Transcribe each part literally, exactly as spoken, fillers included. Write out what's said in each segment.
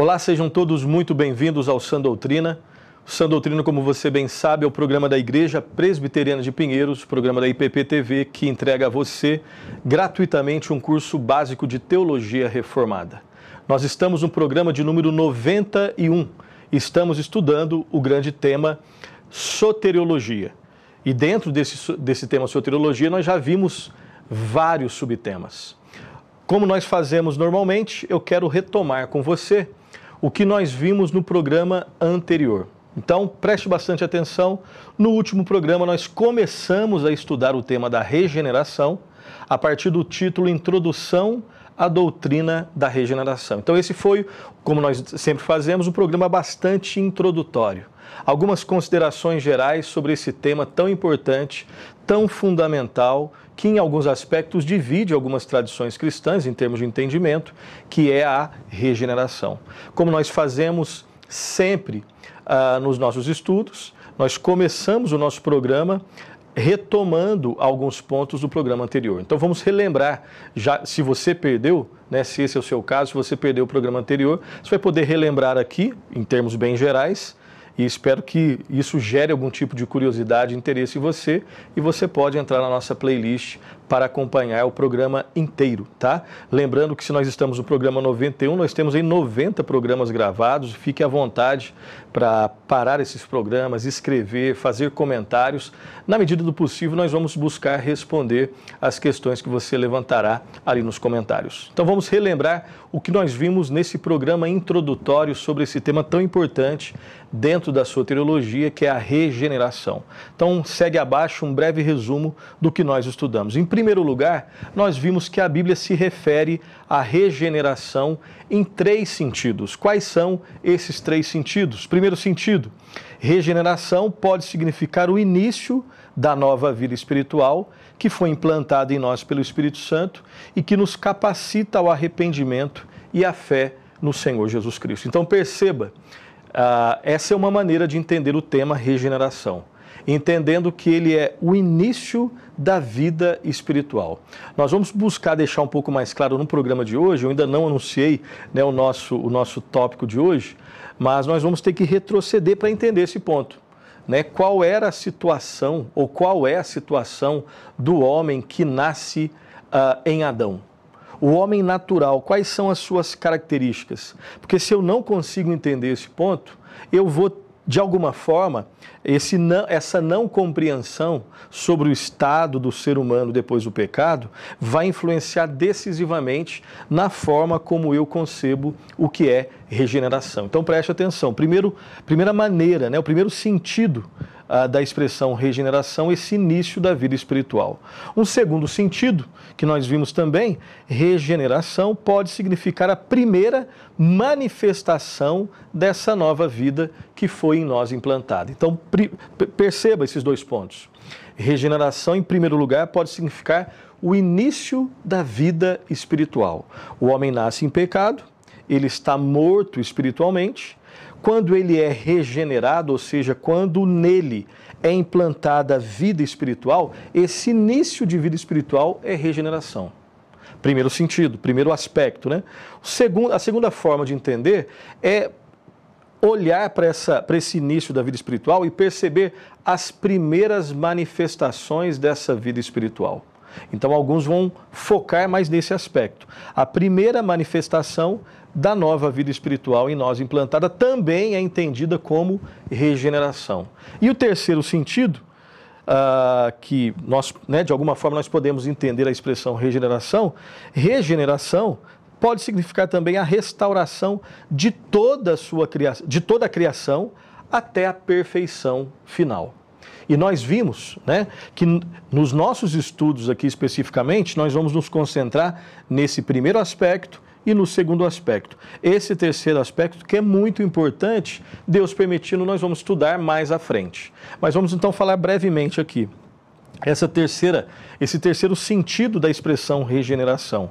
Olá, sejam todos muito bem-vindos ao Sã Doutrina. O Sã Doutrina, como você bem sabe, é o programa da Igreja Presbiteriana de Pinheiros, programa da I P P T V, que entrega a você gratuitamente um curso básico de Teologia Reformada. Nós estamos no programa de número noventa e um. Estamos estudando o grande tema Soteriologia. E dentro desse, desse tema Soteriologia, nós já vimos vários subtemas. Como nós fazemos normalmente, eu quero retomar com você o que nós vimos no programa anterior. Então, preste bastante atenção. No último programa, nós começamos a estudar o tema da regeneração a partir do título Introdução à Doutrina da Regeneração. Então, esse foi, como nós sempre fazemos, um programa bastante introdutório. Algumas considerações gerais sobre esse tema tão importante, tão fundamental, que em alguns aspectos divide algumas tradições cristãs em termos de entendimento, que é a regeneração. Como nós fazemos sempre uh, nos nossos estudos, nós começamos o nosso programa retomando alguns pontos do programa anterior. Então vamos relembrar, já, se você perdeu, né, se esse é o seu caso, se você perdeu o programa anterior, você vai poder relembrar aqui, em termos bem gerais, e espero que isso gere algum tipo de curiosidade, interesse em você, e você pode entrar na nossa playlist para acompanhar o programa inteiro, tá? Lembrando que se nós estamos no programa noventa e um, nós temos aí noventa programas gravados, fique à vontade para parar esses programas, escrever, fazer comentários. Na medida do possível, nós vamos buscar responder as questões que você levantará ali nos comentários. Então vamos relembrar o que nós vimos nesse programa introdutório sobre esse tema tão importante dentro da soteriologia, que é a regeneração. Então segue abaixo um breve resumo do que nós estudamos. Em Em primeiro lugar, nós vimos que a Bíblia se refere à regeneração em três sentidos. Quais são esses três sentidos? Primeiro sentido, regeneração pode significar o início da nova vida espiritual que foi implantada em nós pelo Espírito Santo e que nos capacita ao arrependimento e à fé no Senhor Jesus Cristo. Então perceba, uh, essa é uma maneira de entender o tema regeneração, entendendo que ele é o início da vida espiritual. Nós vamos buscar deixar um pouco mais claro no programa de hoje. Eu ainda não anunciei, né, o nosso, o nosso tópico de hoje, mas nós vamos ter que retroceder para entender esse ponto, né? Qual era a situação, ou qual é a situação do homem que nasce uh, em Adão? O homem natural, quais são as suas características? Porque se eu não consigo entender esse ponto, eu vou, de alguma forma, esse não, essa não compreensão sobre o estado do ser humano depois do pecado vai influenciar decisivamente na forma como eu concebo o que é regeneração. Então preste atenção. Primeiro, primeira maneira, né, o primeiro sentido ah, da expressão regeneração, esse início da vida espiritual. Um segundo sentido que nós vimos também, regeneração pode significar a primeira manifestação dessa nova vida que foi em nós implantada. Então perceba esses dois pontos. Regeneração, em primeiro lugar, pode significar o início da vida espiritual. O homem nasce em pecado, ele está morto espiritualmente. Quando ele é regenerado, ou seja, quando nele é implantada a vida espiritual, esse início de vida espiritual é regeneração. Primeiro sentido, primeiro aspecto, né? A segunda forma de entender é olhar para essa, para esse início da vida espiritual e perceber as primeiras manifestações dessa vida espiritual. Então, alguns vão focar mais nesse aspecto. A primeira manifestação da nova vida espiritual em nós implantada também é entendida como regeneração. E o terceiro sentido, uh, que nós, né, de alguma forma nós podemos entender a expressão regeneração, regeneração pode significar também a restauração de toda a sua criação, de toda a criação até a perfeição final. E nós vimos, né, que nos nossos estudos aqui especificamente, nós vamos nos concentrar nesse primeiro aspecto e no segundo aspecto. Esse terceiro aspecto, que é muito importante, Deus permitindo, nós vamos estudar mais à frente. Mas vamos então falar brevemente aqui. Essa terceira, esse terceiro sentido da expressão regeneração.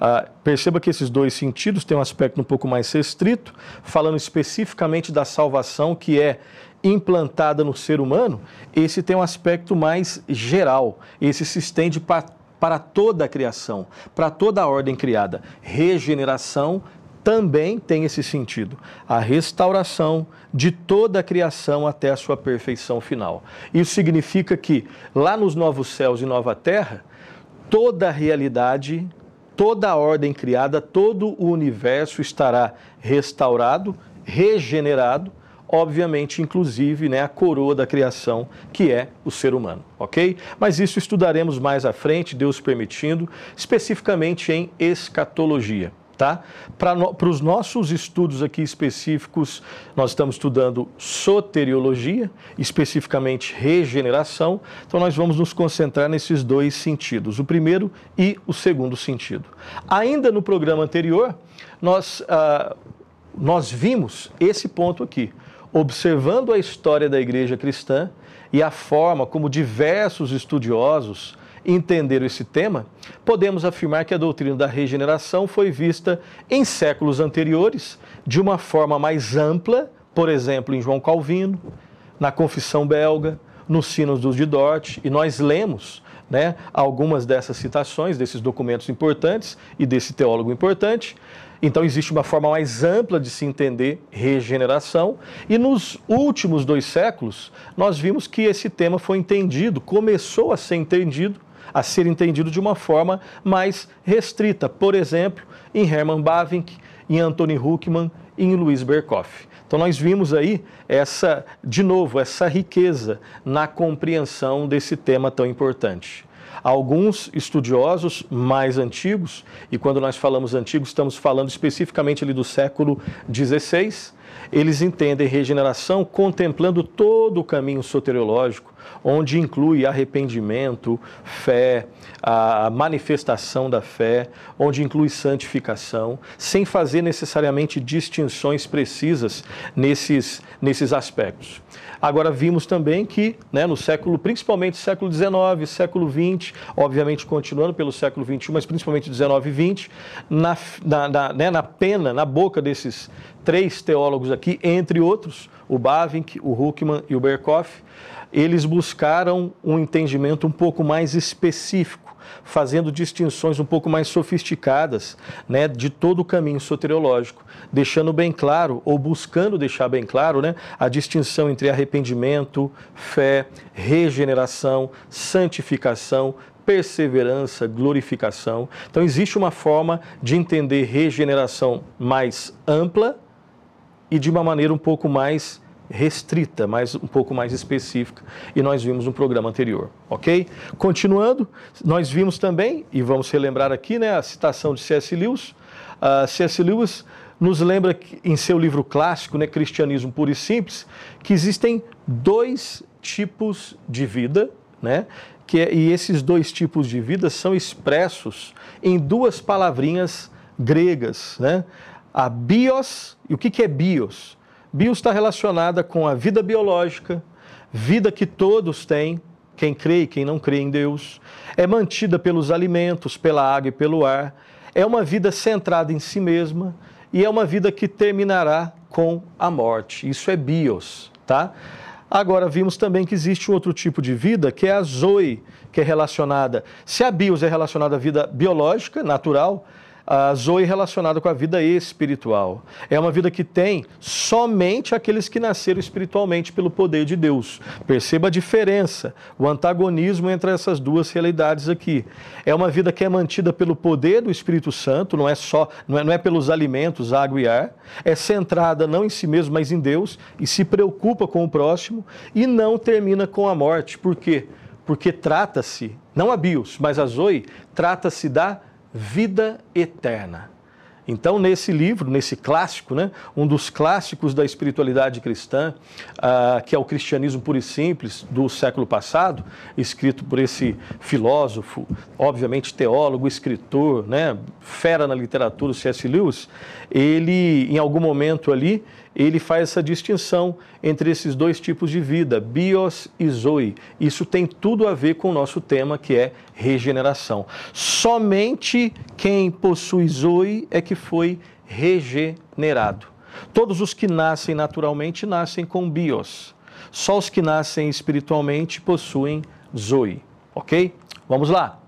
Ah, perceba que esses dois sentidos têm um aspecto um pouco mais restrito, falando especificamente da salvação que é implantada no ser humano. Esse tem um aspecto mais geral, esse se estende para, para toda a criação, para toda a ordem criada. Regeneração também tem esse sentido, a restauração de toda a criação até a sua perfeição final. Isso significa que lá nos novos céus e nova terra, toda a realidade, toda a ordem criada, todo o universo estará restaurado, regenerado, obviamente, inclusive, né, a coroa da criação, que é o ser humano, ok? Mas isso estudaremos mais à frente, Deus permitindo, especificamente em escatologia, tá? Para no, para os nossos estudos aqui específicos, nós estamos estudando soteriologia, especificamente regeneração, então nós vamos nos concentrar nesses dois sentidos, o primeiro e o segundo sentido. Ainda no programa anterior, nós, ah, nós vimos esse ponto aqui, observando a história da Igreja Cristã e a forma como diversos estudiosos entenderam esse tema, podemos afirmar que a doutrina da regeneração foi vista em séculos anteriores de uma forma mais ampla, por exemplo, em João Calvino, na Confissão Belga, nos Sínodos de Dort, e nós lemos, né, algumas dessas citações, desses documentos importantes e desse teólogo importante. Então, existe uma forma mais ampla de se entender regeneração, e nos últimos dois séculos, nós vimos que esse tema foi entendido, começou a ser entendido, a ser entendido de uma forma mais restrita, por exemplo, em Hermann Bavinck, em Anthony Hoekman, em Louis Berkhof. Então, nós vimos aí, essa, de novo, essa riqueza na compreensão desse tema tão importante. Alguns estudiosos mais antigos, e quando nós falamos antigos, estamos falando especificamente ali do século dezesseis, eles entendem regeneração contemplando todo o caminho soteriológico, onde inclui arrependimento, fé, a manifestação da fé, onde inclui santificação, sem fazer necessariamente distinções precisas nesses, nesses aspectos. Agora, vimos também que, né, no século, principalmente século dezenove, século vinte, obviamente continuando pelo século vinte e um, mas principalmente dezenove e vinte, na, na, na, né, na pena, na boca desses três teólogos aqui, entre outros, o Bavinck, o Hoekman e o Berkhof, eles buscaram um entendimento um pouco mais específico, fazendo distinções um pouco mais sofisticadas, né, de todo o caminho soteriológico, deixando bem claro, ou buscando deixar bem claro, né, a distinção entre arrependimento, fé, regeneração, santificação, perseverança, glorificação. Então, existe uma forma de entender regeneração mais ampla e de uma maneira um pouco mais restrita, mas um pouco mais específica, e nós vimos no programa anterior, ok? Continuando, nós vimos também, e vamos relembrar aqui, né, a citação de C S Lewis, uh, C S Lewis nos lembra que, em seu livro clássico, né, Cristianismo Puro e Simples, que existem dois tipos de vida, né, que é, e esses dois tipos de vida são expressos em duas palavrinhas gregas, né, a bios, e o que que é bios? Bios está relacionada com a vida biológica, vida que todos têm, quem crê e quem não crê em Deus, é mantida pelos alimentos, pela água e pelo ar, é uma vida centrada em si mesma e é uma vida que terminará com a morte. Isso é bios, tá? Agora, vimos também que existe um outro tipo de vida, que é a zoe, que é relacionada... Se a bios é relacionada à vida biológica, natural, a zoe relacionada com a vida espiritual. É uma vida que tem somente aqueles que nasceram espiritualmente pelo poder de Deus. Perceba a diferença, o antagonismo entre essas duas realidades aqui. É uma vida que é mantida pelo poder do Espírito Santo, não é só, não é, não é pelos alimentos, água e ar. É centrada não em si mesmo, mas em Deus, e se preocupa com o próximo e não termina com a morte. Por quê? Porque trata-se, não a bios, mas a zoe, trata-se da vida eterna. Então, nesse livro, nesse clássico, né, um dos clássicos da espiritualidade cristã, uh, que é o Cristianismo Puro e Simples, do século passado, escrito por esse filósofo, obviamente teólogo, escritor, né, fera na literatura, C S Lewis, ele, em algum momento ali, ele faz essa distinção entre esses dois tipos de vida, bios e zoe. Isso tem tudo a ver com o nosso tema, que é regeneração. Somente quem possui zoe é que foi regenerado. Todos os que nascem naturalmente nascem com bios. Só os que nascem espiritualmente possuem zoe, ok? Vamos lá.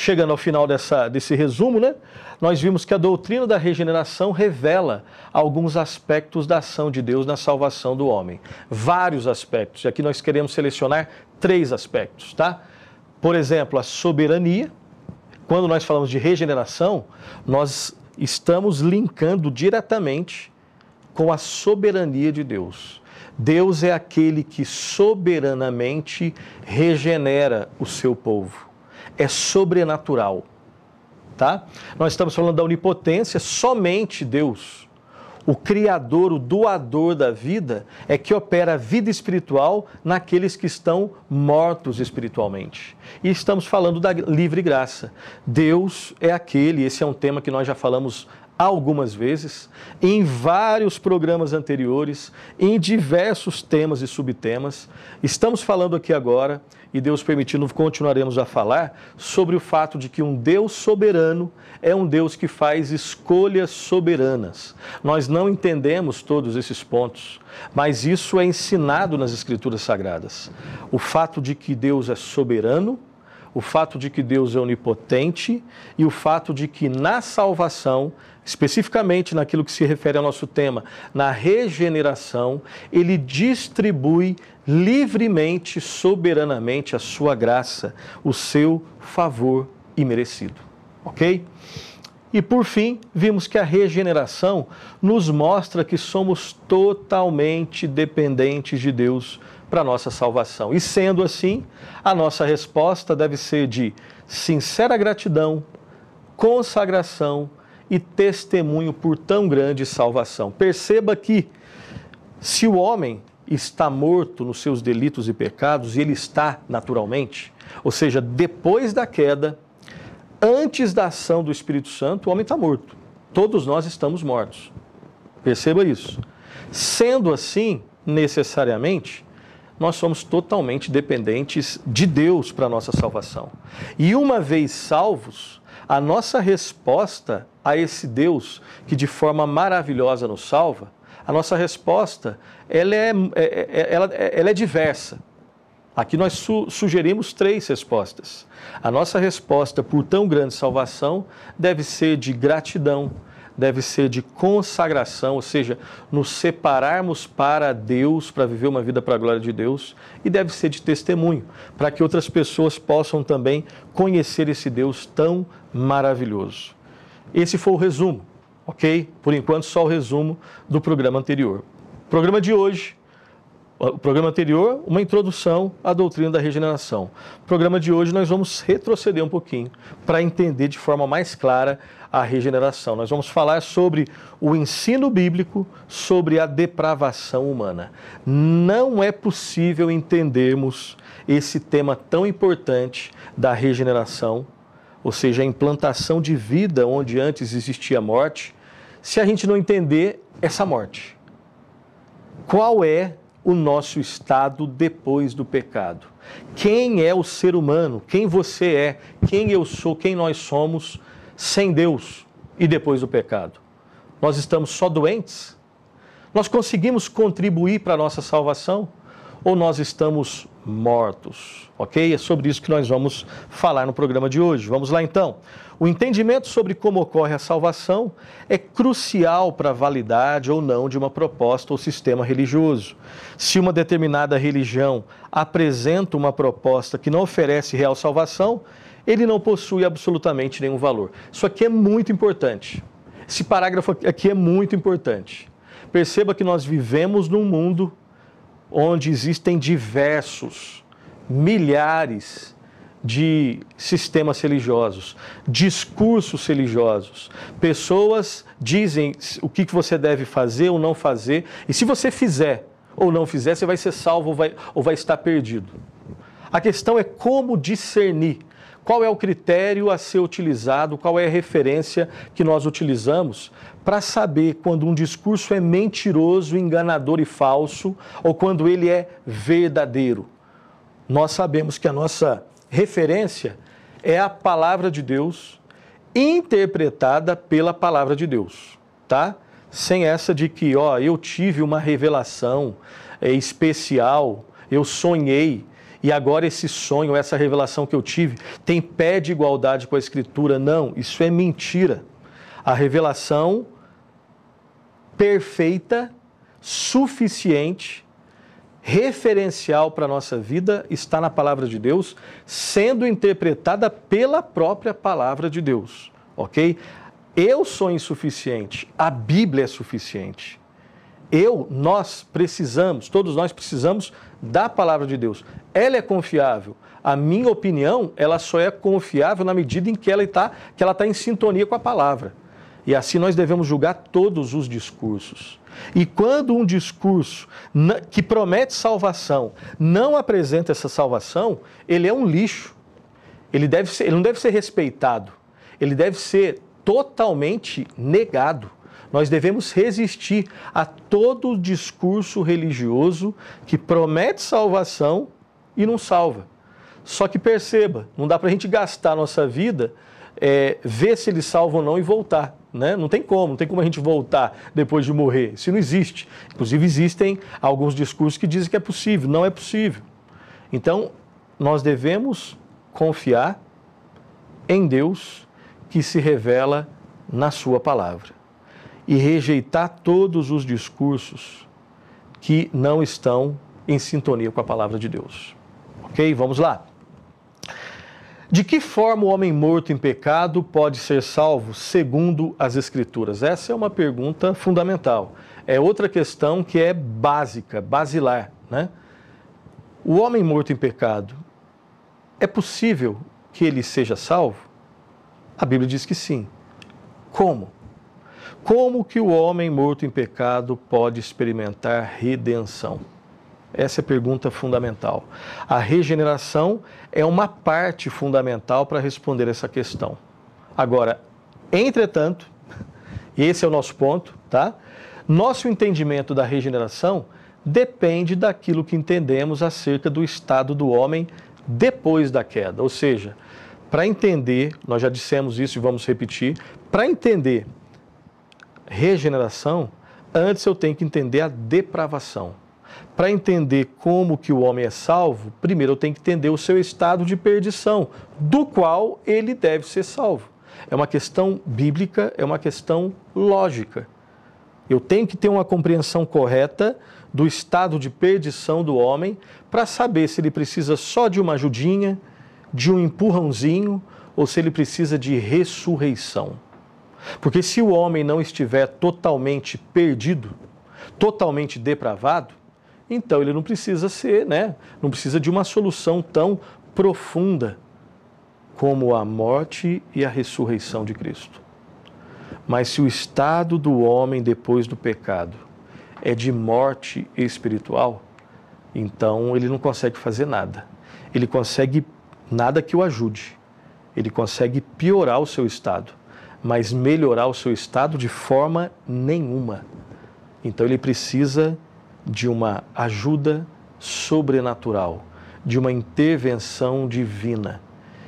Chegando ao final dessa, desse resumo, né, nós vimos que a doutrina da regeneração revela alguns aspectos da ação de Deus na salvação do homem. Vários aspectos, e aqui nós queremos selecionar três aspectos, tá? Por exemplo, a soberania. Quando nós falamos de regeneração, nós estamos linkando diretamente com a soberania de Deus. Deus é aquele que soberanamente regenera o seu povo. É sobrenatural, tá? Nós estamos falando da onipotência, somente Deus, o Criador, o doador da vida, é que opera a vida espiritual naqueles que estão mortos espiritualmente. E estamos falando da livre graça. Deus é aquele, esse é um tema que nós já falamos algumas vezes, em vários programas anteriores, em diversos temas e subtemas. Estamos falando aqui agora, e Deus permitindo, continuaremos a falar, sobre o fato de que um Deus soberano é um Deus que faz escolhas soberanas. Nós não entendemos todos esses pontos, mas isso é ensinado nas Escrituras Sagradas. O fato de que Deus é soberano, o fato de que Deus é onipotente e o fato de que na salvação, especificamente naquilo que se refere ao nosso tema, na regeneração, ele distribui livremente, soberanamente a sua graça, o seu favor imerecido, ok? E por fim, vimos que a regeneração nos mostra que somos totalmente dependentes de Deus para a nossa salvação. E sendo assim, a nossa resposta deve ser de sincera gratidão, consagração e testemunho por tão grande salvação. Perceba que se o homem está morto nos seus delitos e pecados, e ele está naturalmente, ou seja, depois da queda, antes da ação do Espírito Santo, o homem está morto. Todos nós estamos mortos. Perceba isso. Sendo assim, necessariamente, nós somos totalmente dependentes de Deus para a nossa salvação. E uma vez salvos, a nossa resposta a esse Deus que de forma maravilhosa nos salva, a nossa resposta ela é, ela, ela é diversa. Aqui nós su- sugerimos três respostas. A nossa resposta por tão grande salvação deve ser de gratidão, deve ser de consagração, ou seja, nos separarmos para Deus, para viver uma vida para a glória de Deus, e deve ser de testemunho, para que outras pessoas possam também conhecer esse Deus tão maravilhoso. Esse foi o resumo, ok? Por enquanto, só o resumo do programa anterior. O programa de hoje, o programa anterior, uma introdução à doutrina da regeneração. O programa de hoje, nós vamos retroceder um pouquinho para entender de forma mais clara a regeneração. Nós vamos falar sobre o ensino bíblico sobre a depravação humana. Não é possível entendermos esse tema tão importante da regeneração, ou seja, a implantação de vida onde antes existia morte, se a gente não entender essa morte. Qual é o nosso estado depois do pecado? Quem é o ser humano? Quem você é? Quem eu sou? Quem nós somos sem Deus e depois do pecado? Nós estamos só doentes? Nós conseguimos contribuir para a nossa salvação? Ou nós estamos mortos, ok? É sobre isso que nós vamos falar no programa de hoje. Vamos lá então. O entendimento sobre como ocorre a salvação é crucial para a validade ou não de uma proposta ou sistema religioso. Se uma determinada religião apresenta uma proposta que não oferece real salvação, ele não possui absolutamente nenhum valor. Isso aqui é muito importante. Esse parágrafo aqui é muito importante. Perceba que nós vivemos num mundo onde existem diversos, milhares de sistemas religiosos, discursos religiosos. Pessoas dizem o que você deve fazer ou não fazer, e se você fizer ou não fizer, você vai ser salvo ou vai, ou vai estar perdido. A questão é como discernir qual é o critério a ser utilizado, qual é a referência que nós utilizamos para saber quando um discurso é mentiroso, enganador e falso, ou quando ele é verdadeiro. Nós sabemos que a nossa referência é a palavra de Deus, interpretada pela palavra de Deus, tá? Sem essa de que, ó, eu tive uma revelação é, especial, eu sonhei, e agora esse sonho, essa revelação que eu tive, tem pé de igualdade com a Escritura. Não, isso é mentira. A revelação perfeita, suficiente, referencial para a nossa vida está na palavra de Deus, sendo interpretada pela própria palavra de Deus, ok? Eu sou insuficiente, a Bíblia é suficiente. Eu, nós precisamos, todos nós precisamos da palavra de Deus. Ela é confiável. A minha opinião, ela só é confiável na medida em que ela está, que ela está em sintonia com a palavra. E assim nós devemos julgar todos os discursos. E quando um discurso que promete salvação não apresenta essa salvação, ele é um lixo. Ele deve ser, ele não deve ser respeitado. Ele deve ser totalmente negado. Nós devemos resistir a todo discurso religioso que promete salvação e não salva. Só que perceba, não dá para a gente gastar a nossa vida, é, ver se ele salva ou não e voltar. Né? Não tem como, não tem como a gente voltar depois de morrer, isso não existe. Inclusive existem alguns discursos que dizem que é possível, não é possível. Então, nós devemos confiar em Deus que se revela na sua palavra e rejeitar todos os discursos que não estão em sintonia com a palavra de Deus. Ok? Vamos lá. De que forma o homem morto em pecado pode ser salvo segundo as Escrituras? Essa é uma pergunta fundamental. É outra questão que é básica, basilar, né? O homem morto em pecado, é possível que ele seja salvo? A Bíblia diz que sim. Como? Como que o homem morto em pecado pode experimentar redenção? Essa é a pergunta fundamental. A regeneração é uma parte fundamental para responder essa questão. Agora, entretanto, e esse é o nosso ponto, tá? Nosso entendimento da regeneração depende daquilo que entendemos acerca do estado do homem depois da queda. Ou seja, para entender, nós já dissemos isso e vamos repetir, para entender regeneração, antes eu tenho que entender a depravação. Para entender como que o homem é salvo, primeiro eu tenho que entender o seu estado de perdição, do qual ele deve ser salvo. É uma questão bíblica, é uma questão lógica. Eu tenho que ter uma compreensão correta do estado de perdição do homem para saber se ele precisa só de uma ajudinha, de um empurrãozinho, ou se ele precisa de ressurreição. Porque se o homem não estiver totalmente perdido, totalmente depravado, então ele não precisa ser, né? Não precisa de uma solução tão profunda como a morte e a ressurreição de Cristo. Mas se o estado do homem depois do pecado é de morte espiritual, então ele não consegue fazer nada. Ele consegue nada que o ajude. Ele consegue piorar o seu estado, mas melhorar o seu estado de forma nenhuma. Então ele precisa de uma ajuda sobrenatural, de uma intervenção divina.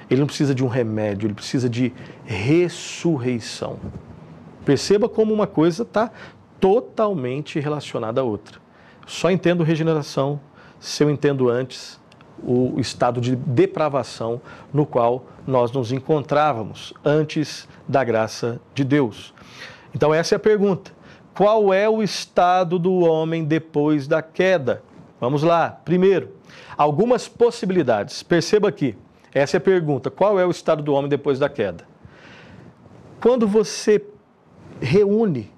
Ele não precisa de um remédio, ele precisa de ressurreição. Perceba como uma coisa está totalmente relacionada à outra. Só entendo regeneração se eu entendo antes o estado de depravação no qual nós nos encontrávamos antes da graça de Deus. Então essa é a pergunta. Qual é o estado do homem depois da queda? Vamos lá. Primeiro, algumas possibilidades. Perceba aqui, essa é a pergunta. Qual é o estado do homem depois da queda? Quando você reúne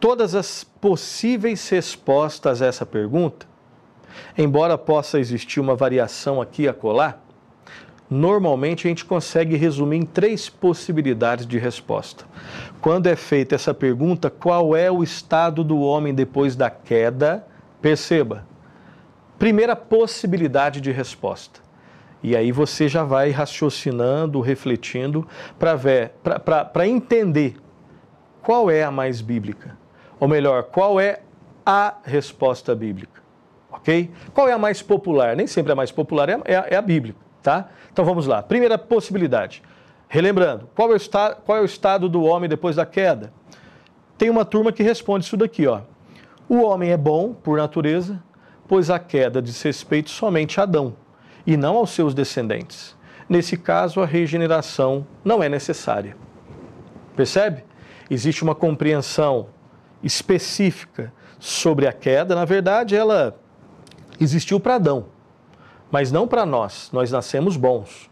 todas as possíveis respostas a essa pergunta, embora possa existir uma variação aqui e acolá, normalmente a gente consegue resumir em três possibilidades de resposta. Quando é feita essa pergunta, qual é o estado do homem depois da queda? Perceba, primeira possibilidade de resposta. E aí você já vai raciocinando, refletindo, para ver, para para entender qual é a mais bíblica. Ou melhor, qual é a resposta bíblica, ok? Qual é a mais popular? Nem sempre a mais popular é a, é a bíblica. Tá? Então vamos lá. Primeira possibilidade. Relembrando, qual é, o esta, qual é o estado do homem depois da queda? Tem uma turma que responde isso daqui, ó. O homem é bom por natureza, pois a queda diz respeito somente a Adão. e não aos seus descendentes. Nesse caso, a regeneração não é necessária. Percebe? Existe uma compreensão específica sobre a queda. Na verdade, ela existiu para Adão, mas não para nós. Nós nascemos bons.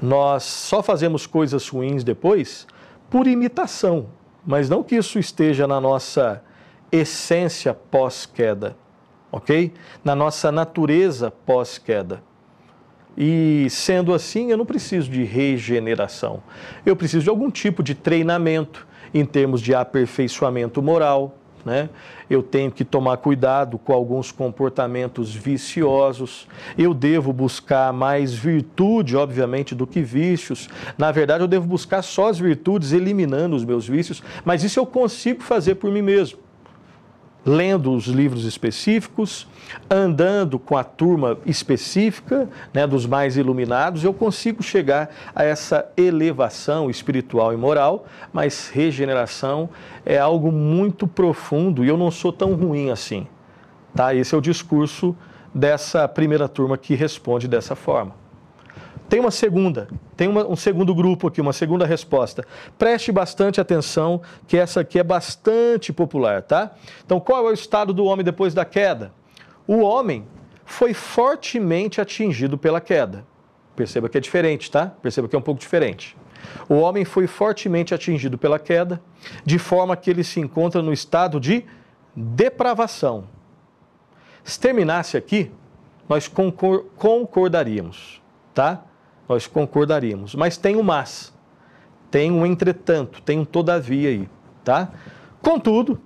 Nós só fazemos coisas ruins depois por imitação, mas não que isso esteja na nossa essência pós-queda, ok? Na nossa natureza pós-queda. E sendo assim, eu não preciso de regeneração. Eu preciso de algum tipo de treinamento em termos de aperfeiçoamento moral, né? Eu tenho que tomar cuidado com alguns comportamentos viciosos. Eu devo buscar mais virtude, obviamente, do que vícios. Na verdade, eu devo buscar só as virtudes, eliminando os meus vícios. Mas isso eu consigo fazer por mim mesmo, lendo os livros específicos, andando com a turma específica, né, dos mais iluminados. Eu consigo chegar a essa elevação espiritual e moral, mas regeneração é algo muito profundo e eu não sou tão ruim assim, tá? Esse é o discurso dessa primeira turma que responde dessa forma. Tem uma segunda, tem uma, um segundo grupo aqui, uma segunda resposta. Preste bastante atenção, que essa aqui é bastante popular, tá? Então, qual é o estado do homem depois da queda? O homem foi fortemente atingido pela queda. Perceba que é diferente, tá? Perceba que é um pouco diferente. O homem foi fortemente atingido pela queda, de forma que ele se encontra no estado de depravação. Se terminasse aqui, nós concor- concordaríamos, tá? Nós concordaríamos, mas tem um mas, tem um entretanto, tem um todavia aí, tá? Contudo,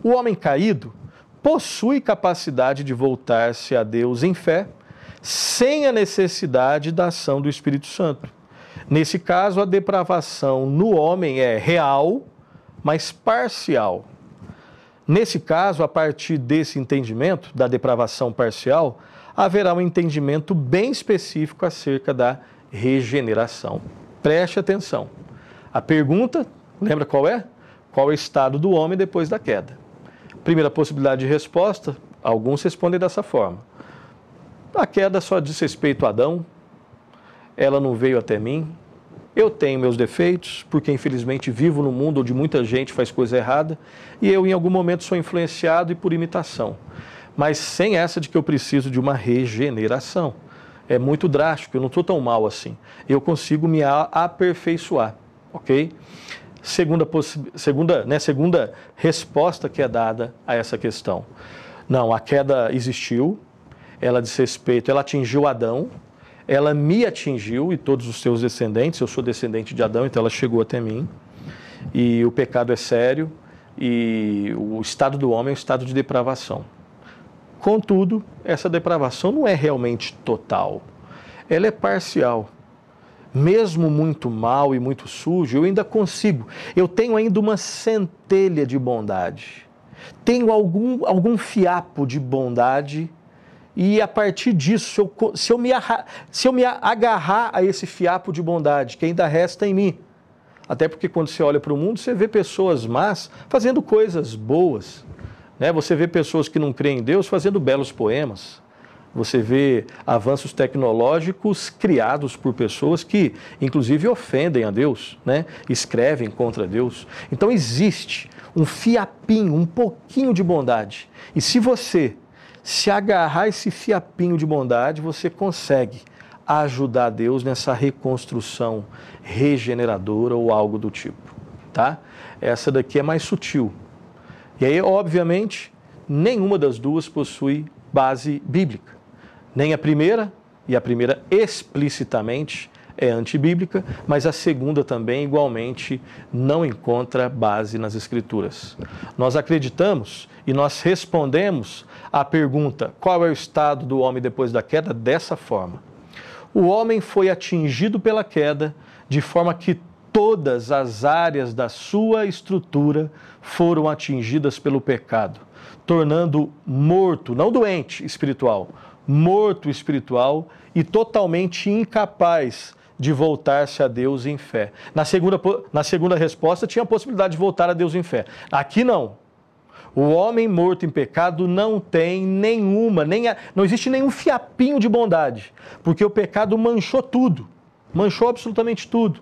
o homem caído possui capacidade de voltar-se a Deus em fé, sem a necessidade da ação do Espírito Santo. Nesse caso, a depravação no homem é real, mas parcial. Nesse caso, a partir desse entendimento da depravação parcial, haverá um entendimento bem específico acerca da regeneração. Preste atenção. A pergunta, lembra qual é? Qual é o estado do homem depois da queda? Primeira possibilidade de resposta, alguns respondem dessa forma: a queda só diz respeito a Adão, ela não veio até mim, eu tenho meus defeitos, porque infelizmente vivo num mundo onde muita gente faz coisa errada, e eu em algum momento sou influenciado e por imitação. Mas sem essa de que eu preciso de uma regeneração. É muito drástico, eu não estou tão mal assim. Eu consigo me aperfeiçoar, ok? Segunda, segunda, né, segunda resposta que é dada a essa questão. Não, a queda existiu, ela diz respeito, ela atingiu Adão, ela me atingiu e todos os seus descendentes. Eu sou descendente de Adão, então ela chegou até mim. E o pecado é sério e o estado do homem é um estado de depravação. Contudo, essa depravação não é realmente total, ela é parcial. Mesmo muito mal e muito sujo, eu ainda consigo, eu tenho ainda uma centelha de bondade, tenho algum, algum fiapo de bondade e a partir disso, eu, se, eu me, se eu me agarrar a esse fiapo de bondade que ainda resta em mim, até porque quando você olha para o mundo, você vê pessoas más fazendo coisas boas. Você vê pessoas que não creem em Deus fazendo belos poemas. Você vê avanços tecnológicos criados por pessoas que, inclusive, ofendem a Deus, né? Escrevem contra Deus. Então, existe um fiapinho, um pouquinho de bondade. E se você se agarrar a esse fiapinho de bondade, você consegue ajudar Deus nessa reconstrução regeneradora ou algo do tipo, tá? Essa daqui é mais sutil. E aí, obviamente, nenhuma das duas possui base bíblica. Nem a primeira, e a primeira explicitamente é antibíblica, mas a segunda também, igualmente, não encontra base nas Escrituras. Nós acreditamos e nós respondemos à pergunta: qual é o estado do homem depois da queda? Dessa forma. O homem foi atingido pela queda de forma que todas as áreas da sua estrutura foram atingidas pelo pecado, tornando morto, não doente espiritual, morto espiritual e totalmente incapaz de voltar-se a Deus em fé. Na segunda, na segunda resposta, tinha a possibilidade de voltar a Deus em fé. Aqui não. O homem morto em pecado não tem nenhuma, nem a, não existe nenhum fiapinho de bondade, porque o pecado manchou tudo, manchou absolutamente tudo.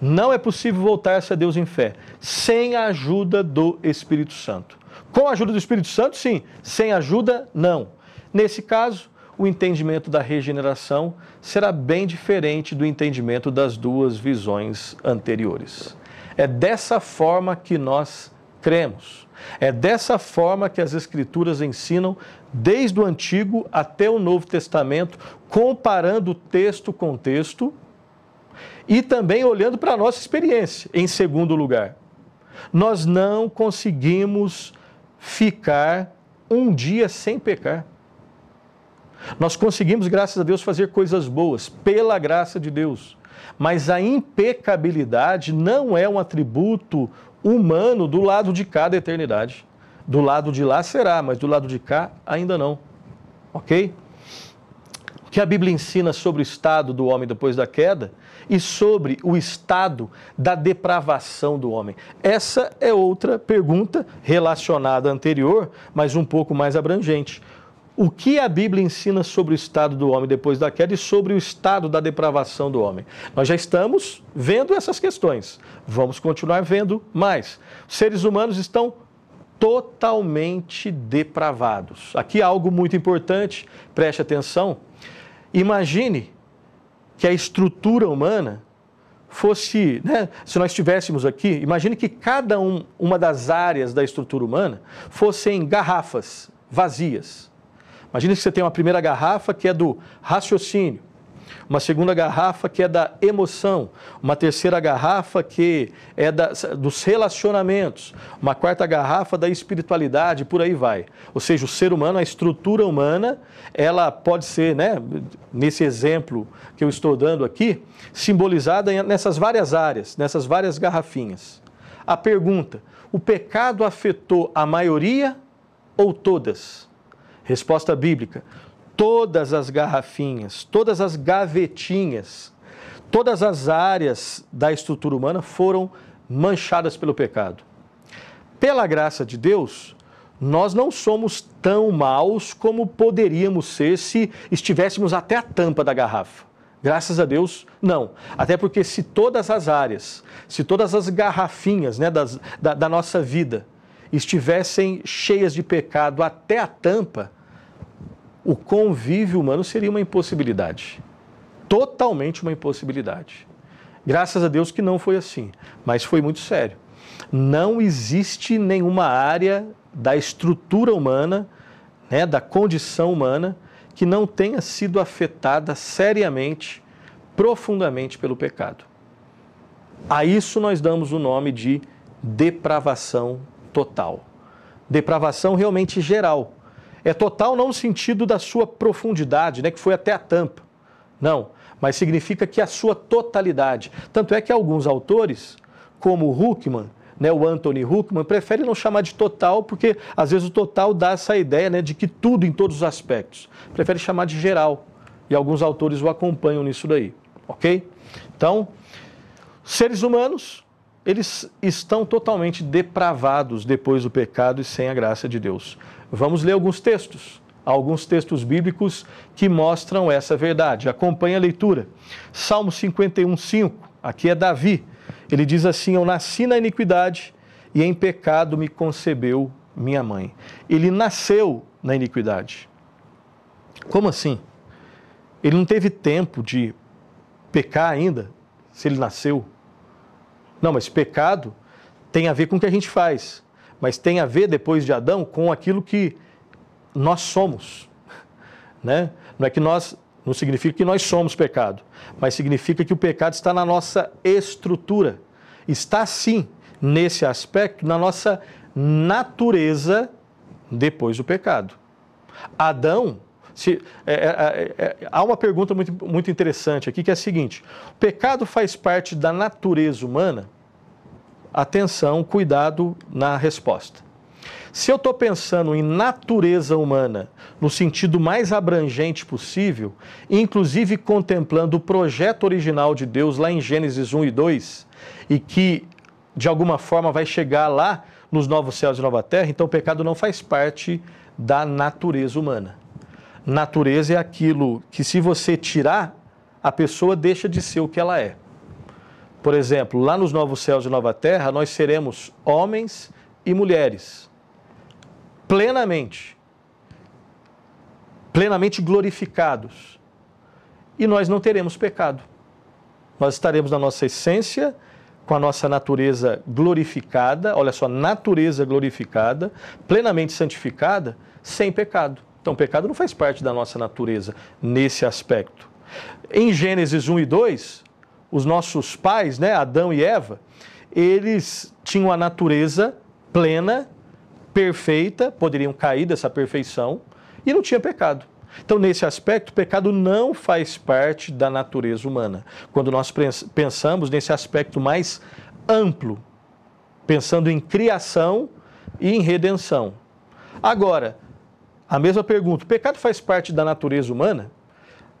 Não é possível voltar-se a Deus em fé, sem a ajuda do Espírito Santo. Com a ajuda do Espírito Santo, sim, sem ajuda, não. Nesse caso, o entendimento da regeneração será bem diferente do entendimento das duas visões anteriores. É dessa forma que nós cremos. É dessa forma que as Escrituras ensinam desde o Antigo até o Novo Testamento, comparando texto com texto e também olhando para a nossa experiência. Em segundo lugar, nós não conseguimos ficar um dia sem pecar. Nós conseguimos, graças a Deus, fazer coisas boas, pela graça de Deus. Mas a impecabilidade não é um atributo humano do lado de cá da eternidade. Do lado de lá será, mas do lado de cá ainda não. Ok? O que a Bíblia ensina sobre o estado do homem depois da queda e sobre o estado da depravação do homem? Essa é outra pergunta relacionada à anterior, mas um pouco mais abrangente. O que a Bíblia ensina sobre o estado do homem depois da queda e sobre o estado da depravação do homem? Nós já estamos vendo essas questões. Vamos continuar vendo mais. Os seres humanos estão totalmente depravados. Aqui algo muito importante, preste atenção. Imagine que a estrutura humana fosse, né, se nós estivéssemos aqui, imagine que cada um, uma das áreas da estrutura humana fossem garrafas vazias. Imagina que você tem uma primeira garrafa que é do raciocínio, uma segunda garrafa que é da emoção, uma terceira garrafa que é da, dos relacionamentos, uma quarta garrafa da espiritualidade, por aí vai. Ou seja, o ser humano, a estrutura humana, ela pode ser, né, nesse exemplo que eu estou dando aqui, simbolizada nessas várias áreas, nessas várias garrafinhas. A pergunta: o pecado afetou a maioria ou todas? Resposta bíblica: todas as garrafinhas, todas as gavetinhas, todas as áreas da estrutura humana foram manchadas pelo pecado. Pela graça de Deus, nós não somos tão maus como poderíamos ser se estivéssemos até a tampa da garrafa. Graças a Deus, não. Até porque se todas as áreas, se todas as garrafinhas, né, das, da, da nossa vida, estivessem cheias de pecado até a tampa, o convívio humano seria uma impossibilidade. Totalmente uma impossibilidade. Graças a Deus que não foi assim, mas foi muito sério. Não existe nenhuma área da estrutura humana, né, da condição humana, que não tenha sido afetada seriamente, profundamente pelo pecado. A isso nós damos o nome de depravação total. Depravação realmente geral. É total não no sentido da sua profundidade, né, que foi até a tampa. Não, mas significa que a sua totalidade. Tanto é que alguns autores, como o Hoekman, né, o Anthony Hoekman, preferem não chamar de total, porque às vezes o total dá essa ideia, né, de que tudo em todos os aspectos. Prefere chamar de geral. E alguns autores o acompanham nisso daí. Ok? Então, seres humanos, eles estão totalmente depravados depois do pecado e sem a graça de Deus. Vamos ler alguns textos, alguns textos bíblicos que mostram essa verdade. Acompanhe a leitura. Salmo cinquenta e um, cinco, aqui é Davi. Ele diz assim: eu nasci na iniquidade e em pecado me concebeu minha mãe. Ele nasceu na iniquidade. Como assim? Ele não teve tempo de pecar ainda, se ele nasceu? Não, mas pecado tem a ver com o que a gente faz, mas tem a ver, depois de Adão, com aquilo que nós somos, né? Não é que nós, não significa que nós somos pecado, mas significa que o pecado está na nossa estrutura, está sim, nesse aspecto, na nossa natureza depois do pecado. Adão, se, é, é, é, é, há uma pergunta muito, muito interessante aqui, que é a seguinte: o pecado faz parte da natureza humana? Atenção, cuidado na resposta. Se eu estou pensando em natureza humana no sentido mais abrangente possível, inclusive contemplando o projeto original de Deus lá em Gênesis um e dois, e que de alguma forma vai chegar lá nos novos céus e nova terra, então o pecado não faz parte da natureza humana. Natureza é aquilo que, se você tirar, a pessoa deixa de ser o que ela é. Por exemplo, lá nos novos céus e nova terra, nós seremos homens e mulheres, plenamente, plenamente glorificados. E nós não teremos pecado. Nós estaremos na nossa essência, com a nossa natureza glorificada, olha só, natureza glorificada, plenamente santificada, sem pecado. Então, o pecado não faz parte da nossa natureza nesse aspecto. Em Gênesis um e dois, os nossos pais, né, Adão e Eva, eles tinham a natureza plena, perfeita, poderiam cair dessa perfeição e não tinha pecado. Então, nesse aspecto, o pecado não faz parte da natureza humana. Quando nós pensamos nesse aspecto mais amplo, pensando em criação e em redenção. Agora, a mesma pergunta, o pecado faz parte da natureza humana?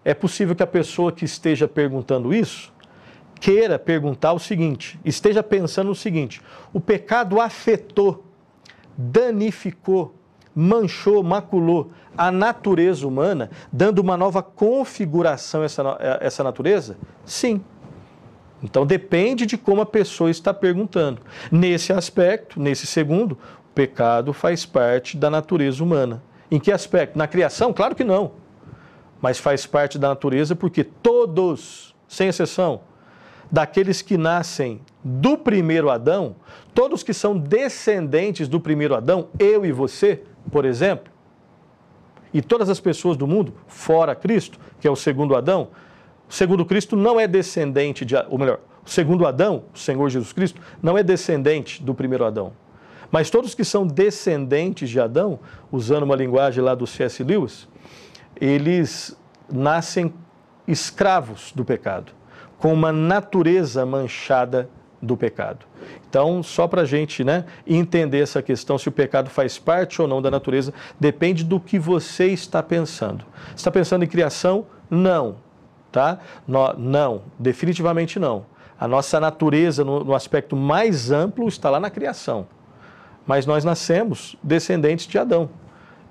É possível que a pessoa que esteja perguntando isso, queira perguntar o seguinte, esteja pensando o seguinte, o pecado afetou, danificou, manchou, maculou a natureza humana, dando uma nova configuração a essa, essa natureza? Sim. Então depende de como a pessoa está perguntando. Nesse aspecto, nesse segundo, o pecado faz parte da natureza humana. Em que aspecto? Na criação? Claro que não. Mas faz parte da natureza porque todos, sem exceção, daqueles que nascem do primeiro Adão, todos que são descendentes do primeiro Adão, eu e você, por exemplo, e todas as pessoas do mundo, fora Cristo, que é o segundo Adão, o segundo Cristo não é descendente de, ou melhor, o segundo Adão, o Senhor Jesus Cristo, não é descendente do primeiro Adão. Mas todos que são descendentes de Adão, usando uma linguagem lá do C S Lewis, eles nascem escravos do pecado, com uma natureza manchada do pecado. Então, só para a gente, né, entender essa questão, se o pecado faz parte ou não da natureza, depende do que você está pensando. Você está pensando em criação? Não. Tá? No, não, definitivamente não. A nossa natureza, no, no aspecto mais amplo, está lá na criação. Mas nós nascemos descendentes de Adão,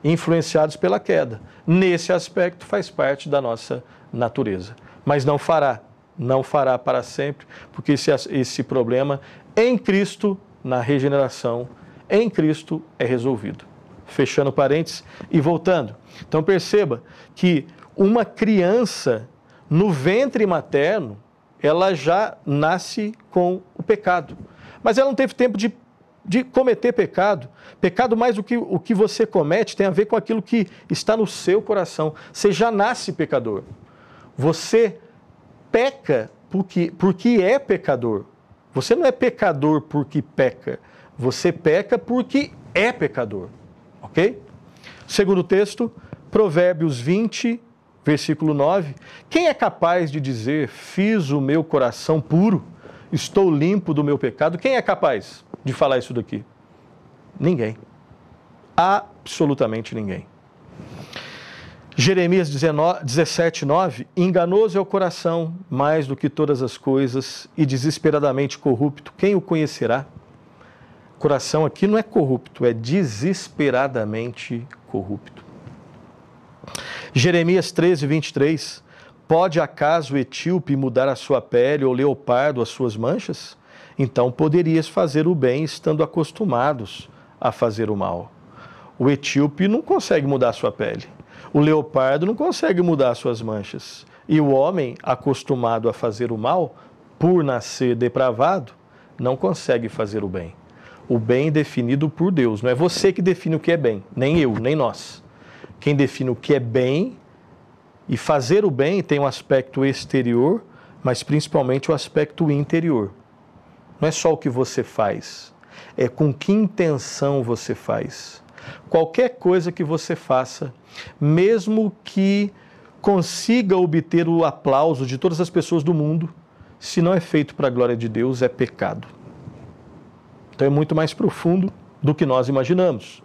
influenciados pela queda. Nesse aspecto, faz parte da nossa natureza. Mas não fará. Não fará para sempre, porque esse, esse problema em Cristo, na regeneração, em Cristo é resolvido. Fechando parênteses e voltando. Então perceba que uma criança no ventre materno, ela já nasce com o pecado. Mas ela não teve tempo de, de cometer pecado. Pecado mais do que o que você comete tem a ver com aquilo que está no seu coração. Você já nasce pecador. Você peca porque, porque é pecador. Você não é pecador porque peca. Você peca porque é pecador. Ok? Segundo texto, Provérbios vinte, versículo nove. Quem é capaz de dizer, fiz o meu coração puro, estou limpo do meu pecado? Quem é capaz de falar isso daqui? Ninguém. Absolutamente ninguém. Jeremias dezessete, nove, enganoso é o coração, mais do que todas as coisas, e desesperadamente corrupto, quem o conhecerá? Coração aqui não é corrupto, é desesperadamente corrupto. Jeremias treze, vinte e três, pode acaso o etíope mudar a sua pele ou o leopardo as suas manchas? Então poderias fazer o bem estando acostumados a fazer o mal. O etíope não consegue mudar a sua pele. O leopardo não consegue mudar suas manchas. E o homem, acostumado a fazer o mal, por nascer depravado, não consegue fazer o bem. O bem definido por Deus. Não é você que define o que é bem, nem eu, nem nós. Quem define o que é bem e fazer o bem tem um aspecto exterior, mas principalmente o aspecto interior. Não é só o que você faz, é com que intenção você faz. Qualquer coisa que você faça, mesmo que consiga obter o aplauso de todas as pessoas do mundo, se não é feito para a glória de Deus, é pecado. Então é muito mais profundo do que nós imaginamos.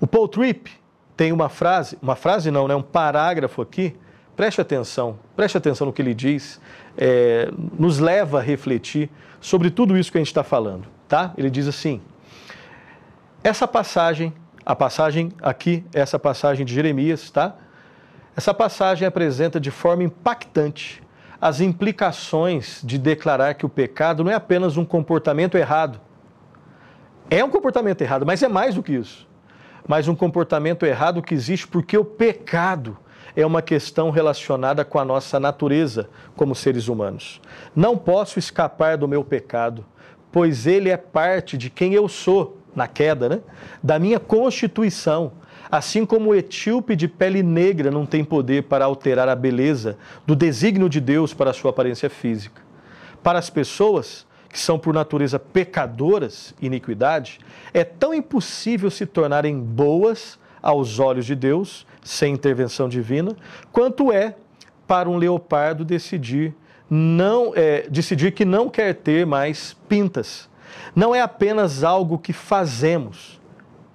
O Paul Tripp tem uma frase, uma frase não, né? Um parágrafo aqui, preste atenção, preste atenção no que ele diz, é, nos leva a refletir sobre tudo isso que a gente está falando, tá? Ele diz assim, Essa passagem, a passagem aqui, essa passagem de Jeremias, tá? Essa passagem apresenta de forma impactante as implicações de declarar que o pecado não é apenas um comportamento errado. É um comportamento errado, mas é mais do que isso. Mas um comportamento errado que existe porque o pecado é uma questão relacionada com a nossa natureza como seres humanos. Não posso escapar do meu pecado, pois ele é parte de quem eu sou, na queda, né? Da minha constituição. Assim como o etíope de pele negra não tem poder para alterar a beleza do desígnio de Deus para a sua aparência física. Para as pessoas que são por natureza pecadoras, iniquidade, é tão impossível se tornarem boas aos olhos de Deus, sem intervenção divina, quanto é para um leopardo decidir, não, é, decidir que não quer ter mais pintas. Não é apenas algo que fazemos.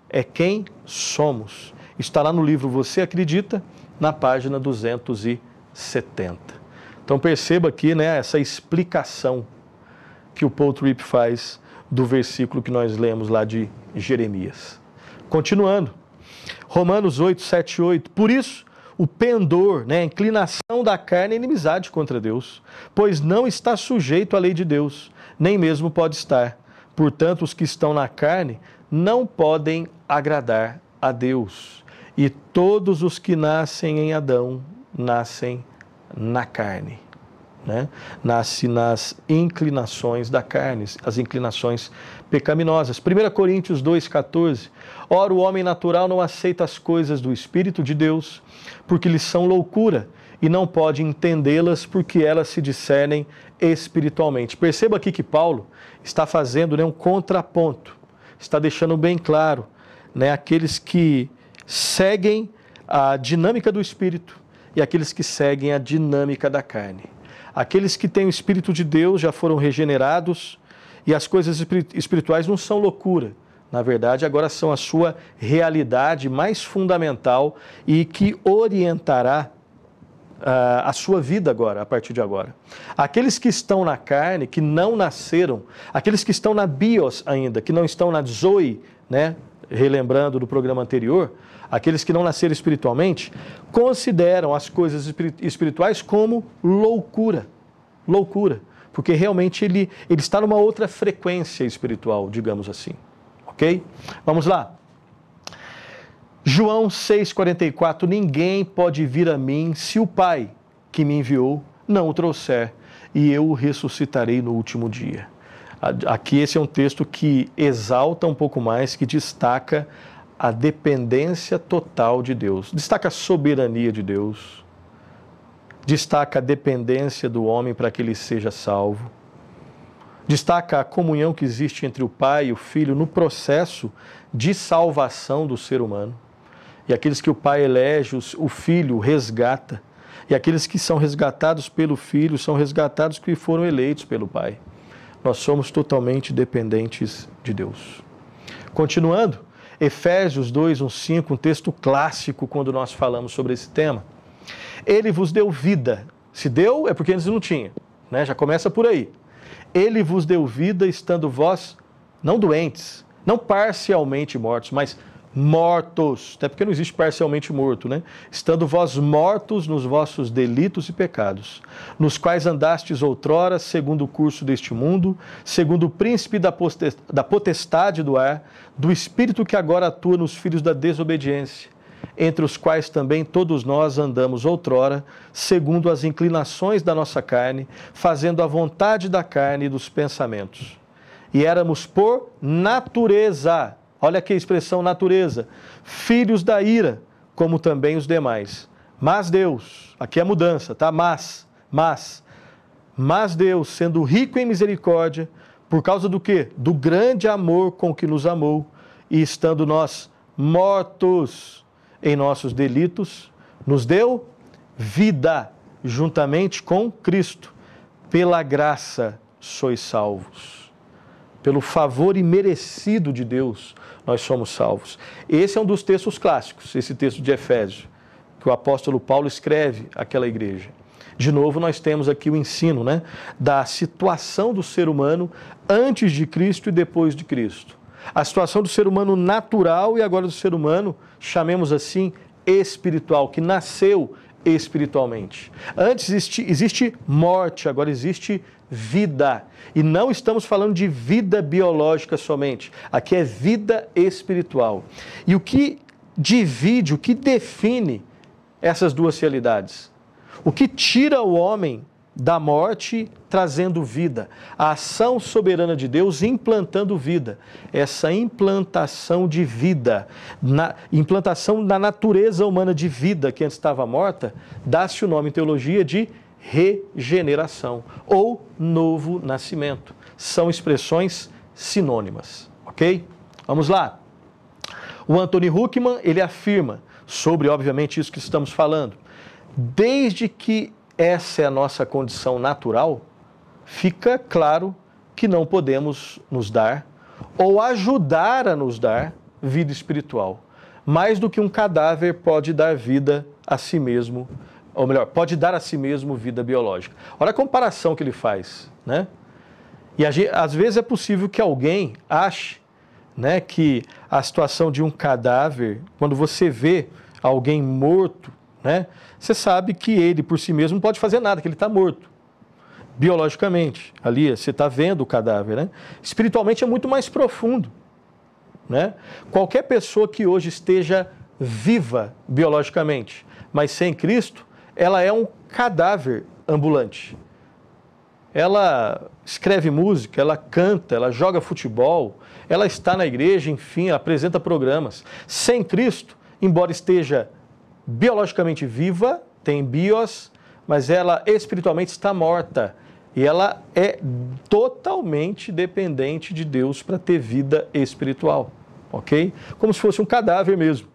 É quem somos. Está lá no livro Você Acredita, na página duzentos e setenta. Então perceba aqui, né, essa explicação que o Paul Tripp faz do versículo que nós lemos lá de Jeremias. Continuando, Romanos oito, sete e oito. Por isso, o pendor, né, a inclinação da carne é inimizade contra Deus, pois não está sujeito à lei de Deus, nem mesmo pode estar. Portanto, os que estão na carne não podem agradar a Deus. E todos os que nascem em Adão nascem na carne, né? Nasce nas inclinações da carne, as inclinações pecaminosas. primeira Coríntios dois, quatorze. Ora, o homem natural não aceita as coisas do Espírito de Deus, porque lhes são loucura, e não pode entendê-las, porque elas se discernem espiritualmente. Perceba aqui que Paulo está fazendo, né, um contraponto. Está deixando bem claro, né, aqueles que seguem a dinâmica do Espírito e aqueles que seguem a dinâmica da carne. Aqueles que têm o Espírito de Deus já foram regenerados e as coisas espirituais não são loucura. Na verdade, agora são a sua realidade mais fundamental e que orientará a sua vida agora, a partir de agora. Aqueles que estão na carne, que não nasceram, aqueles que estão na bios ainda, que não estão na zoe, né? Relembrando do programa anterior, aqueles que não nasceram espiritualmente, consideram as coisas espirituais como loucura, loucura, porque realmente ele, ele está numa outra frequência espiritual, digamos assim, ok? Vamos lá. João seis, quarenta e quatro, ninguém pode vir a mim se o Pai que me enviou não o trouxer, e eu o ressuscitarei no último dia. Aqui esse é um texto que exalta um pouco mais, que destaca a dependência total de Deus, destaca a soberania de Deus, destaca a dependência do homem para que ele seja salvo, destaca a comunhão que existe entre o Pai e o Filho no processo de salvação do ser humano. E aqueles que o Pai elege, o Filho resgata. E aqueles que são resgatados pelo Filho são resgatados que foram eleitos pelo Pai. Nós somos totalmente dependentes de Deus. Continuando, Efésios dois, um, cinco, um texto clássico quando nós falamos sobre esse tema. Ele vos deu vida. Se deu, é porque antes não tinha, né? Já começa por aí. Ele vos deu vida, estando vós não doentes, não parcialmente mortos, mas mortos, até porque não existe parcialmente morto, né? Estando vós mortos nos vossos delitos e pecados, nos quais andastes outrora, segundo o curso deste mundo, segundo o príncipe da potestade do ar, do espírito que agora atua nos filhos da desobediência, entre os quais também todos nós andamos outrora, segundo as inclinações da nossa carne, fazendo a vontade da carne e dos pensamentos. E éramos por natureza, olha aqui a expressão natureza, filhos da ira, como também os demais. Mas Deus, aqui é a mudança, tá? Mas, mas, mas Deus, sendo rico em misericórdia, por causa do quê? Do grande amor com que nos amou, e estando nós mortos em nossos delitos, nos deu vida, juntamente com Cristo. Pela graça sois salvos. Pelo favor imerecido de Deus, nós somos salvos. Esse é um dos textos clássicos, esse texto de Efésios, que o apóstolo Paulo escreve àquela igreja. De novo, nós temos aqui o ensino, né, da situação do ser humano antes de Cristo e depois de Cristo. a situação do ser humano natural e agora do ser humano, chamemos assim, espiritual, que nasceu espiritualmente. Antes existe, existe morte, agora existe vida. E não estamos falando de vida biológica somente. Aqui é vida espiritual. E o que divide, o que define essas duas realidades? O que tira o homem da morte, trazendo vida. A ação soberana de Deus implantando vida. Essa implantação de vida, na, implantação da natureza humana de vida que antes estava morta, dá-se o nome em teologia de regeneração ou novo nascimento. São expressões sinônimas, ok? Vamos lá. O Anthony Hoekman, ele afirma, sobre obviamente isso que estamos falando, desde que essa é a nossa condição natural, fica claro que não podemos nos dar, ou ajudar a nos dar, vida espiritual. Mais do que um cadáver pode dar vida a si mesmo, ou melhor, pode dar a si mesmo vida biológica. Olha a comparação que ele faz, né? E às vezes é possível que alguém ache, né, que a situação de um cadáver, quando você vê alguém morto, né, você sabe que ele, por si mesmo, não pode fazer nada, que ele está morto, biologicamente. Ali, você está vendo o cadáver, né? Espiritualmente é muito mais profundo, né? Qualquer pessoa que hoje esteja viva, biologicamente, mas sem Cristo, ela é um cadáver ambulante. Ela escreve música, ela canta, ela joga futebol, ela está na igreja, enfim, ela apresenta programas. Sem Cristo, embora esteja biologicamente viva, tem bios, mas ela espiritualmente está morta. E ela é totalmente dependente de Deus para ter vida espiritual, ok? Como se fosse um cadáver mesmo.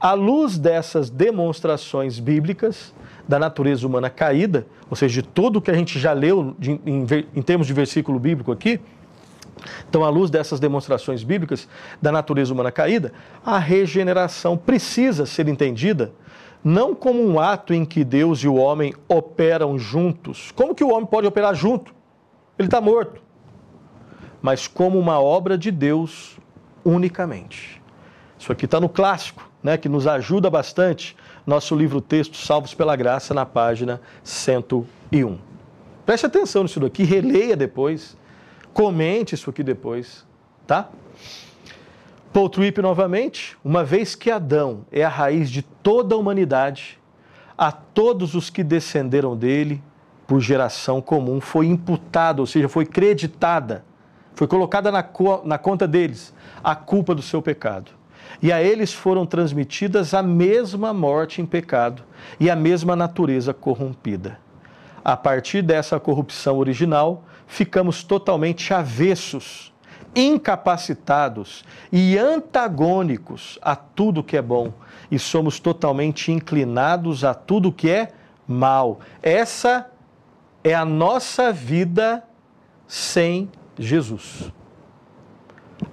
À luz dessas demonstrações bíblicas da natureza humana caída, ou seja, de tudo que a gente já leu em, em, em termos de versículo bíblico aqui, então, à luz dessas demonstrações bíblicas da natureza humana caída, a regeneração precisa ser entendida não como um ato em que Deus e o homem operam juntos. Como que o homem pode operar junto? Ele está morto. Mas como uma obra de Deus unicamente. Isso aqui está no clássico, né, que nos ajuda bastante, nosso livro-texto Salvos pela Graça, na página cento e um. Preste atenção nisso daqui, releia depois. Comente isso aqui depois, tá? Paul Tripp novamente, uma vez que Adão é a raiz de toda a humanidade, a todos os que descenderam dele, por geração comum, foi imputada, ou seja, foi creditada, foi colocada na, co na conta deles, a culpa do seu pecado. E a eles foram transmitidas a mesma morte em pecado e a mesma natureza corrompida. A partir dessa corrupção original, ficamos totalmente avessos, incapacitados e antagônicos a tudo que é bom. E somos totalmente inclinados a tudo que é mal. Essa é a nossa vida sem Jesus.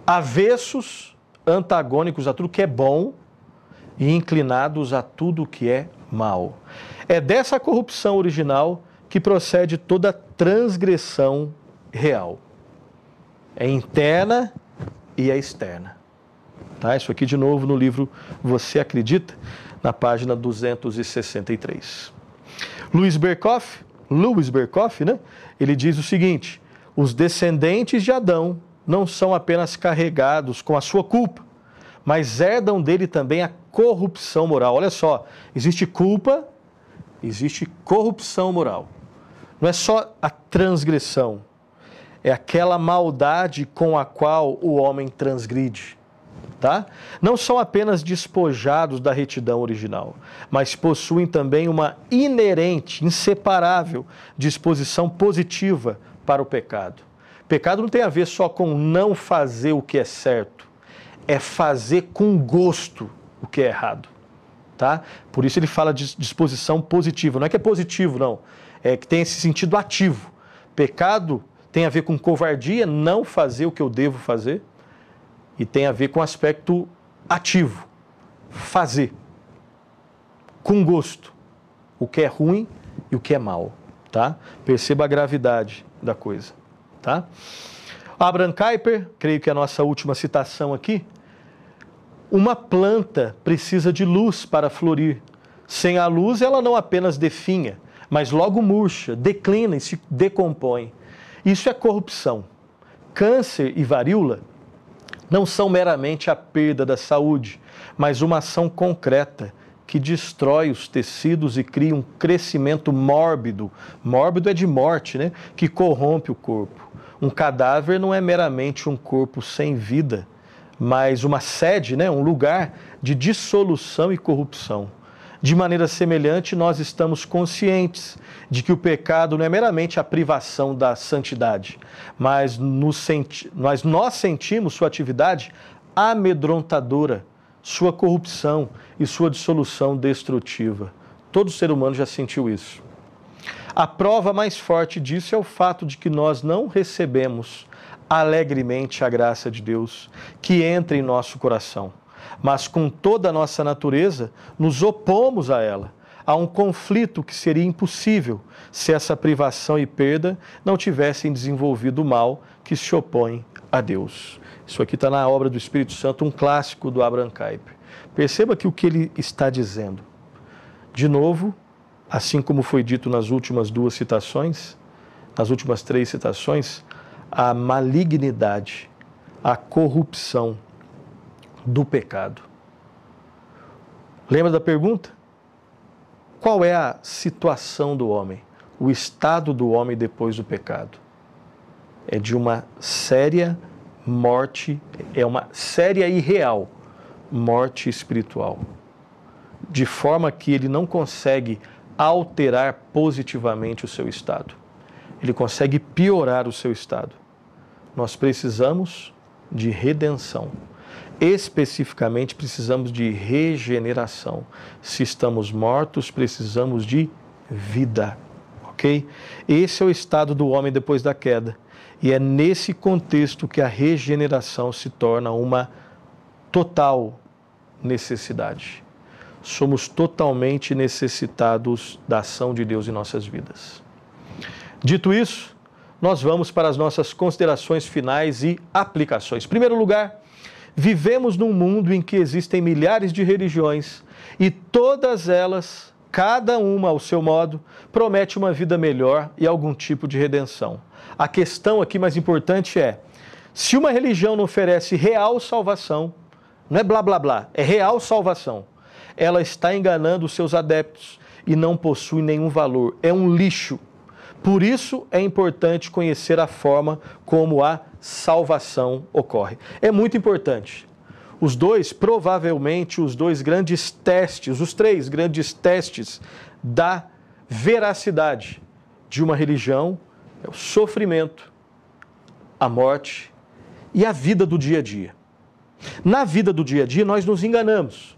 Avessos, antagônicos a tudo que é bom e inclinados a tudo que é mal. É dessa corrupção original que procede toda transgressão real. É interna e é externa. Tá? Isso aqui de novo no livro Você Acredita, na página duzentos e sessenta e três. Louis Berkhof, Louis Berkhof, né? Ele diz o seguinte: os descendentes de Adão não são apenas carregados com a sua culpa, mas herdam dele também a corrupção moral. Olha só, existe culpa, existe corrupção moral. Não é só a transgressão, é aquela maldade com a qual o homem transgride, tá? Não são apenas despojados da retidão original, mas possuem também uma inerente, inseparável disposição positiva para o pecado. Pecado não tem a ver só com não fazer o que é certo, é fazer com gosto o que é errado, tá? Por isso ele fala de disposição positiva. Não é que é positivo, não. É que tem esse sentido ativo. Pecado tem a ver com covardia, não fazer o que eu devo fazer, e tem a ver com aspecto ativo, fazer com gosto o que é ruim e o que é mal, tá? Perceba a gravidade da coisa, tá? Abraham Kuyper, creio que é a nossa última citação aqui, uma planta precisa de luz para florir. Sem a luz, ela não apenas definha, mas logo murcha, declina e se decompõe. Isso é corrupção. Câncer e varíola não são meramente a perda da saúde, mas uma ação concreta que destrói os tecidos e cria um crescimento mórbido. Mórbido é de morte, né? Que corrompe o corpo. Um cadáver não é meramente um corpo sem vida, mas uma sede, né? Um lugar de dissolução e corrupção. De maneira semelhante, nós estamos conscientes de que o pecado não é meramente a privação da santidade, mas, nos senti mas nós sentimos sua atividade amedrontadora, sua corrupção e sua dissolução destrutiva. Todo ser humano já sentiu isso. A prova mais forte disso é o fato de que nós não recebemos alegremente a graça de Deus que entra em nosso coração. Mas com toda a nossa natureza, nos opomos a ela. Há um conflito que seria impossível se essa privação e perda não tivessem desenvolvido o mal que se opõe a Deus. Isso aqui está na obra do Espírito Santo, um clássico do Abraham Kuyper. Perceba que o que ele está dizendo. De novo, assim como foi dito nas últimas duas citações, nas últimas três citações, a malignidade, a corrupção do pecado. Lembra da pergunta? Qual é a situação do homem? O estado do homem depois do pecado? É de uma séria morte, é uma séria e real morte espiritual. De forma que ele não consegue alterar positivamente o seu estado. Ele consegue piorar o seu estado. Nós precisamos de redenção. Especificamente, precisamos de regeneração. Se estamos mortos, precisamos de vida, ok? Esse é o estado do homem depois da queda. E é nesse contexto que a regeneração se torna uma total necessidade. Somos totalmente necessitados da ação de Deus em nossas vidas. Dito isso, nós vamos para as nossas considerações finais e aplicações. Em primeiro lugar, vivemos num mundo em que existem milhares de religiões e todas elas, cada uma ao seu modo, promete uma vida melhor e algum tipo de redenção. A questão aqui mais importante é, se uma religião não oferece real salvação, não é blá blá blá, é real salvação, ela está enganando os seus adeptos e não possui nenhum valor, é um lixo. Por isso é importante conhecer a forma como a salvação ocorre. É muito importante. Os dois, provavelmente, os dois grandes testes, os três grandes testes da veracidade de uma religião é o sofrimento, a morte e a vida do dia a dia. Na vida do dia a dia, nós nos enganamos.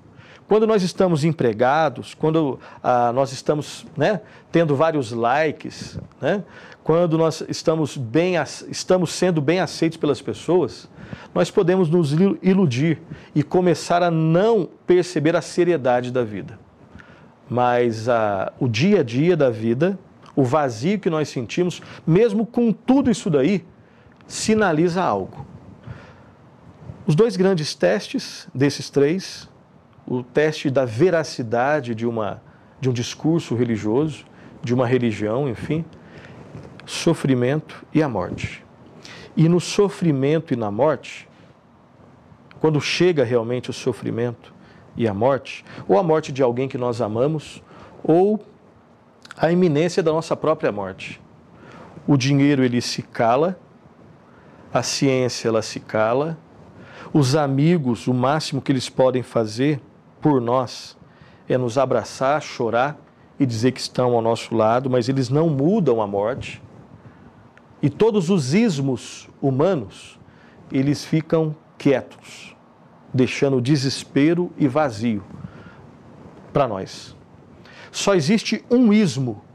Quando nós estamos empregados, quando ah, nós estamos né, tendo vários likes, né, quando nós estamos, bem, estamos sendo bem aceitos pelas pessoas, nós podemos nos iludir e começar a não perceber a seriedade da vida. Mas ah, o dia a dia da vida, o vazio que nós sentimos, mesmo com tudo isso daí, sinaliza algo. Os dois grandes testes desses três, o teste da veracidade de, uma, de um discurso religioso, de uma religião, enfim, sofrimento e a morte. E no sofrimento e na morte, quando chega realmente o sofrimento e a morte, ou a morte de alguém que nós amamos, ou a iminência da nossa própria morte. O dinheiro, ele se cala, a ciência, ela se cala, os amigos, o máximo que eles podem fazer por nós é nos abraçar, chorar e dizer que estão ao nosso lado, mas eles não mudam a morte. E todos os ismos humanos, eles ficam quietos, deixando desespero e vazio para nós. Só existe um ismo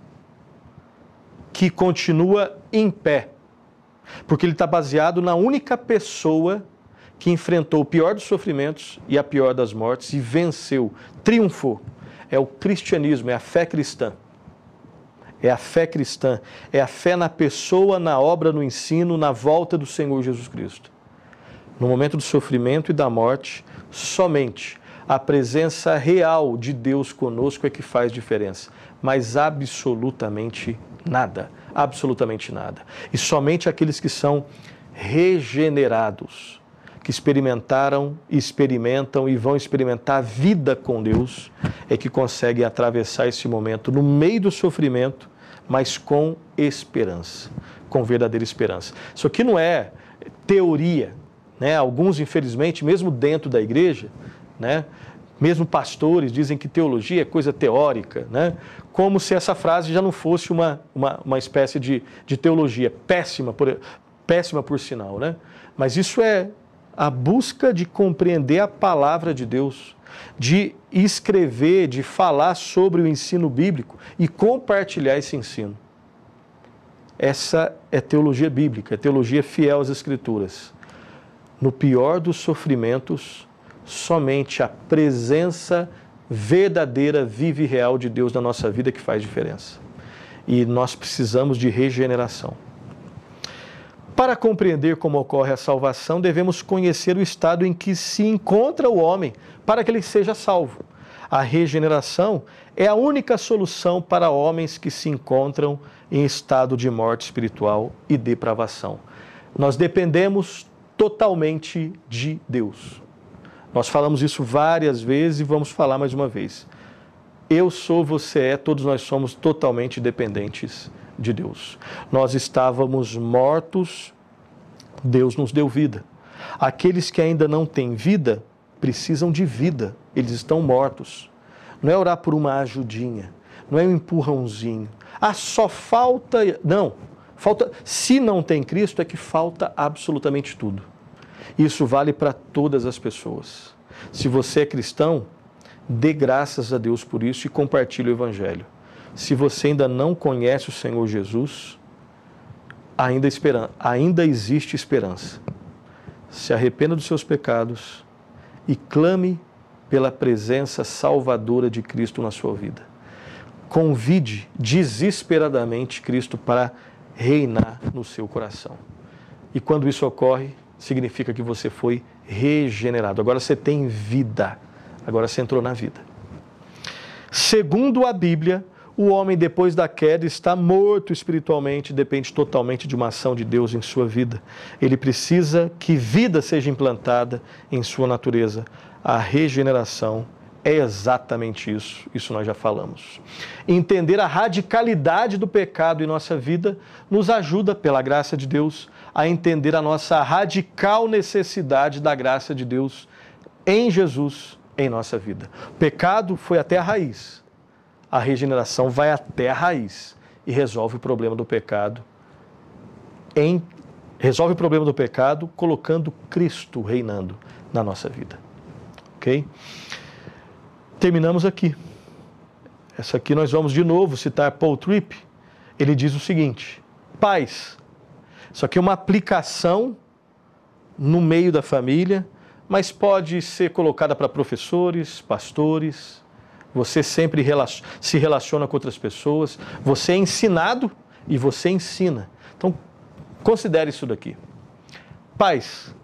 que continua em pé, porque ele está baseado na única pessoa que enfrentou o pior dos sofrimentos e a pior das mortes e venceu, triunfou. É o cristianismo, é a fé cristã. é a fé cristã, é a fé na pessoa, na obra, no ensino, na volta do Senhor Jesus Cristo. No momento do sofrimento e da morte, somente a presença real de Deus conosco é que faz diferença, mas absolutamente nada, absolutamente nada. E somente aqueles que são regenerados, que experimentaram, experimentam e vão experimentar a vida com Deus, é que conseguem atravessar esse momento no meio do sofrimento, mas com esperança, com verdadeira esperança. Isso aqui não é teoria, né? Alguns, infelizmente, mesmo dentro da igreja, né? Mesmo pastores dizem que teologia é coisa teórica, né? Como se essa frase já não fosse uma, uma, uma espécie de, de teologia, péssima por, péssima por sinal, né? Mas isso é a busca de compreender a palavra de Deus, de escrever, de falar sobre o ensino bíblico e compartilhar esse ensino. Essa é teologia bíblica, é teologia fiel às Escrituras. No pior dos sofrimentos, somente a presença verdadeira, viva e real de Deus na nossa vida que faz diferença. E nós precisamos de regeneração. Para compreender como ocorre a salvação, devemos conhecer o estado em que se encontra o homem para que ele seja salvo. A regeneração é a única solução para homens que se encontram em estado de morte espiritual e depravação. Nós dependemos totalmente de Deus. Nós falamos isso várias vezes e vamos falar mais uma vez. Eu sou, você é, todos nós somos totalmente dependentes de Deus. Nós estávamos mortos, Deus nos deu vida. Aqueles que ainda não têm vida, precisam de vida, eles estão mortos. Não é orar por uma ajudinha, não é um empurrãozinho. Ah, só falta... Não, falta... se não tem Cristo é que falta absolutamente tudo. Isso vale para todas as pessoas. Se você é cristão, dê graças a Deus por isso e compartilhe o Evangelho. Se você ainda não conhece o Senhor Jesus, ainda, esperan- ainda existe esperança. Se arrependa dos seus pecados e clame pela presença salvadora de Cristo na sua vida. Convide desesperadamente Cristo para reinar no seu coração. E quando isso ocorre, significa que você foi regenerado. Agora você tem vida. Agora você entrou na vida. Segundo a Bíblia, o homem, depois da queda, está morto espiritualmente, depende totalmente de uma ação de Deus em sua vida. Ele precisa que vida seja implantada em sua natureza. A regeneração é exatamente isso, isso nós já falamos. Entender a radicalidade do pecado em nossa vida nos ajuda, pela graça de Deus, a entender a nossa radical necessidade da graça de Deus em Jesus, em nossa vida. O pecado foi até a raiz. A regeneração vai até a raiz e resolve o problema do pecado, em, resolve o problema do pecado colocando Cristo reinando na nossa vida. Ok? Terminamos aqui. Essa aqui nós vamos de novo citar Paul Tripp. Ele diz o seguinte: pais. Isso aqui é uma aplicação no meio da família, mas pode ser colocada para professores, pastores. Você sempre se relaciona com outras pessoas, você é ensinado e você ensina. Então, considere isso daqui. Pais,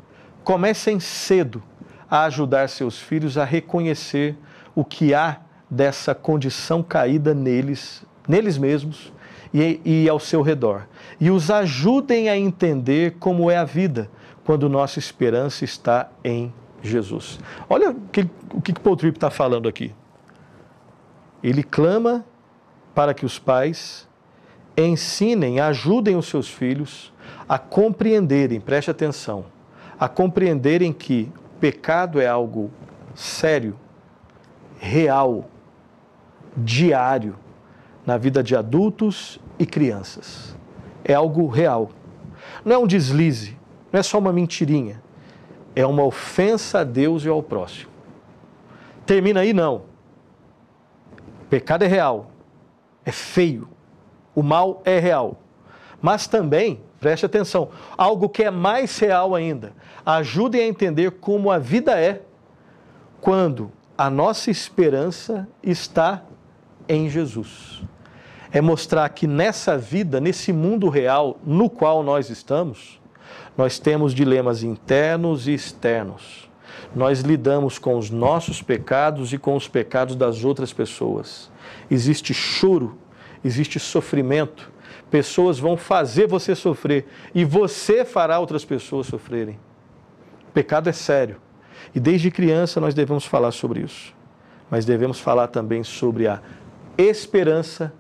comecem cedo a ajudar seus filhos a reconhecer o que há dessa condição caída neles, neles mesmos e, e ao seu redor. E os ajudem a entender como é a vida, quando nossa esperança está em Jesus. Olha o que, o que Paul Tripp está falando aqui. Ele clama para que os pais ensinem, ajudem os seus filhos a compreenderem, preste atenção, a compreenderem que pecado é algo sério, real, diário, na vida de adultos e crianças. É algo real. Não é um deslize, não é só uma mentirinha. É uma ofensa a Deus e ao próximo. Termina aí, não. Pecado é real, é feio, o mal é real. Mas também, preste atenção, algo que é mais real ainda. Ajudem a entender como a vida é quando a nossa esperança está em Jesus. é mostrar que nessa vida, nesse mundo real no qual nós estamos, nós temos dilemas internos e externos. Nós lidamos com os nossos pecados e com os pecados das outras pessoas. Existe choro, existe sofrimento. Pessoas vão fazer você sofrer e você fará outras pessoas sofrerem. O pecado é sério. E desde criança nós devemos falar sobre isso. Mas devemos falar também sobre a esperança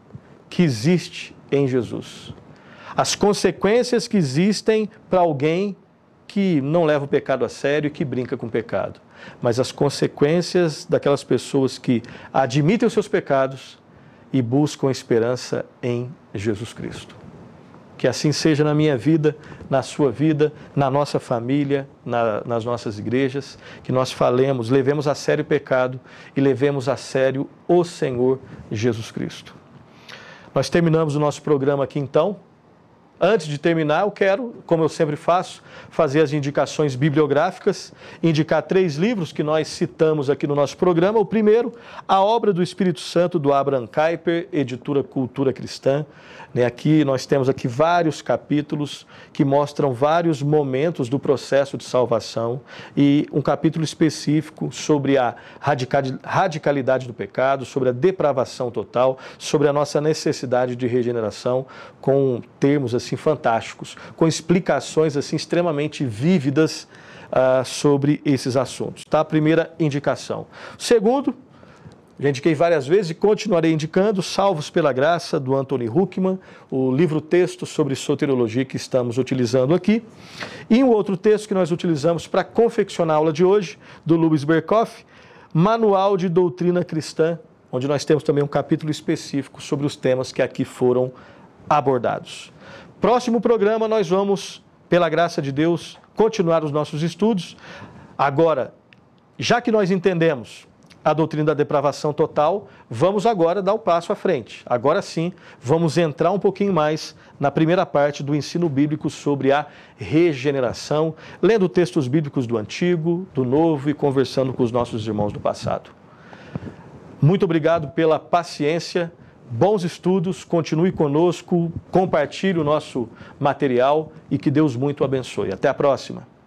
que existe em Jesus. As consequências que existem para alguém que não leva o pecado a sério e que brinca com o pecado. Mas as consequências daquelas pessoas que admitem os seus pecados e buscam esperança em Jesus Cristo. Que assim seja na minha vida, na sua vida, na nossa família, na, nas nossas igrejas, que nós falemos, levemos a sério o pecado e levemos a sério o Senhor Jesus Cristo. Nós terminamos o nosso programa aqui então. Antes de terminar, eu quero, como eu sempre faço, fazer as indicações bibliográficas, indicar três livros que nós citamos aqui no nosso programa. O primeiro, A Obra do Espírito Santo, do Abraham Kuyper, editora Cultura Cristã. Aqui nós temos aqui vários capítulos que mostram vários momentos do processo de salvação e um capítulo específico sobre a radicalidade do pecado, sobre a depravação total, sobre a nossa necessidade de regeneração, com termos assim fantásticos, com explicações assim extremamente vívidas uh, sobre esses assuntos. Tá? Primeira indicação. Segundo, já indiquei várias vezes e continuarei indicando, Salvos pela Graça, do Anthony Hoekman, o livro-texto sobre soteriologia que estamos utilizando aqui. E um outro texto que nós utilizamos para confeccionar a aula de hoje, do Louis Berkhof, Manual de Doutrina Cristã, onde nós temos também um capítulo específico sobre os temas que aqui foram abordados. Próximo programa nós vamos, pela graça de Deus, continuar os nossos estudos. Agora, já que nós entendemos a doutrina da depravação total, vamos agora dar o passo à frente. Agora sim, vamos entrar um pouquinho mais na primeira parte do ensino bíblico sobre a regeneração, lendo textos bíblicos do Antigo, do Novo e conversando com os nossos irmãos do passado. Muito obrigado pela paciência, bons estudos, continue conosco, compartilhe o nosso material e que Deus muito abençoe. Até a próxima!